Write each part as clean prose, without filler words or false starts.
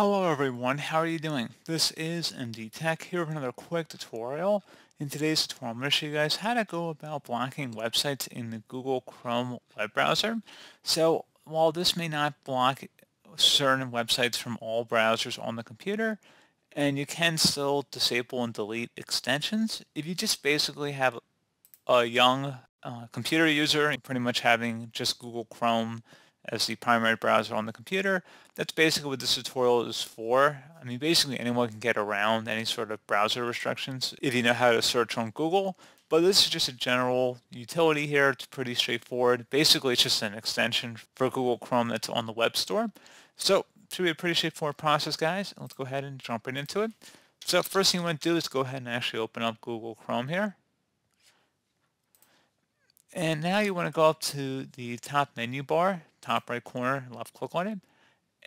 Hello everyone, how are you doing? This is MD Tech here with another quick tutorial. In today's tutorial, I'm going to show you guys how to go about blocking websites in the Google Chrome web browser. So while this may not block certain websites from all browsers on the computer, and you can still disable and delete extensions, if you just basically have a young computer user pretty much having just Google Chrome as the primary browser on the computer. That's basically what this tutorial is for. I mean, basically anyone can get around any sort of browser restrictions if you know how to search on Google, but this is just a general utility here. It's pretty straightforward. Basically, it's just an extension for Google Chrome that's on the web store. So it should be a pretty straightforward process, guys. Let's go ahead and jump right into it. So first thing you want to do is go ahead and actually open up Google Chrome here. And now you want to go up to the top menu bar, top right corner, left click on it,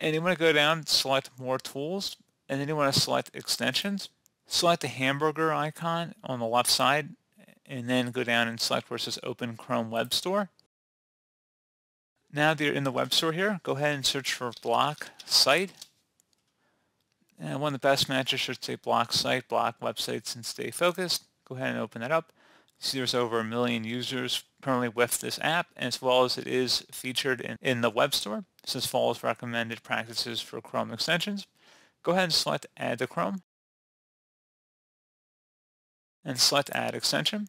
and you want to go down, select more tools, and then you want to select extensions. Select the hamburger icon on the left side, and then go down and select where it says Open Chrome Web Store. Now that you're in the web store here, go ahead and search for Block Site. And one of the best matches should say Block Site, Block Websites, and Stay Focused. Go ahead and open that up. See, there's over 1 million users currently with this app, as well as it is featured in the web store. It says follows recommended practices for Chrome extensions. Go ahead and select Add to Chrome, and select Add Extension.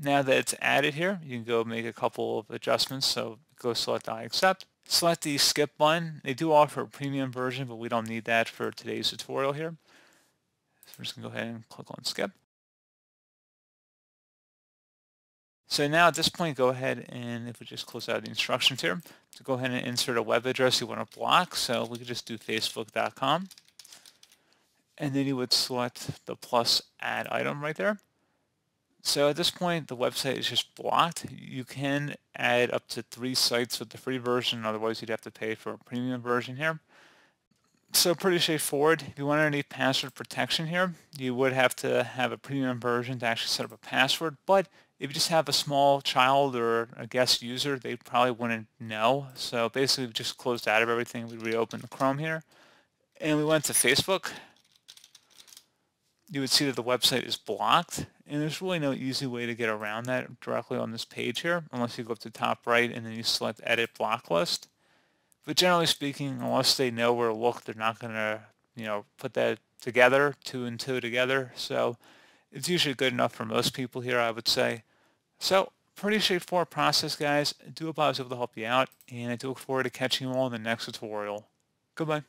Now that it's added here, you can go make a couple of adjustments. So go select I accept. Select the skip button. They do offer a premium version, but we don't need that for today's tutorial here. So we're just going to go ahead and click on skip. So now at this point, go ahead and if we just close out the instructions here, to go ahead and insert a web address you want to block. So we could just do facebook.com. And then you would select the plus add item right there. So at this point, the website is just blocked. You can add up to 3 sites with the free version. Otherwise, you'd have to pay for a premium version here. So pretty straightforward. If you want any password protection here, you would have to have a premium version to actually set up a password. But if you just have a small child or a guest user, they probably wouldn't know. So basically, we just closed out of everything. We reopened the Chrome here, and we went to Facebook. You would see that the website is blocked, and there's really no easy way to get around that directly on this page here, unless you go up to the top right and then you select Edit Block List. But generally speaking, unless they know where to look, they're not going to, put that together, 2 and 2 together. So it's usually good enough for most people here, I would say. So pretty straightforward process, guys. I do hope I was able to help you out, and I do look forward to catching you all in the next tutorial. Goodbye.